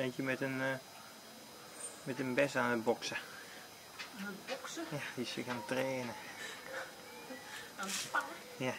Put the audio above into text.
eentje met een bes aan het boksen. Aan het boksen? Ja, die is zich aan het trainen. Aan het spannen? Ja.